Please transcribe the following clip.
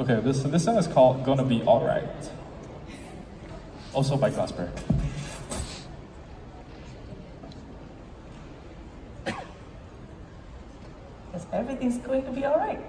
Okay, this song is called Gonna Be Alright, also by Glasper. Because everything's going to be alright.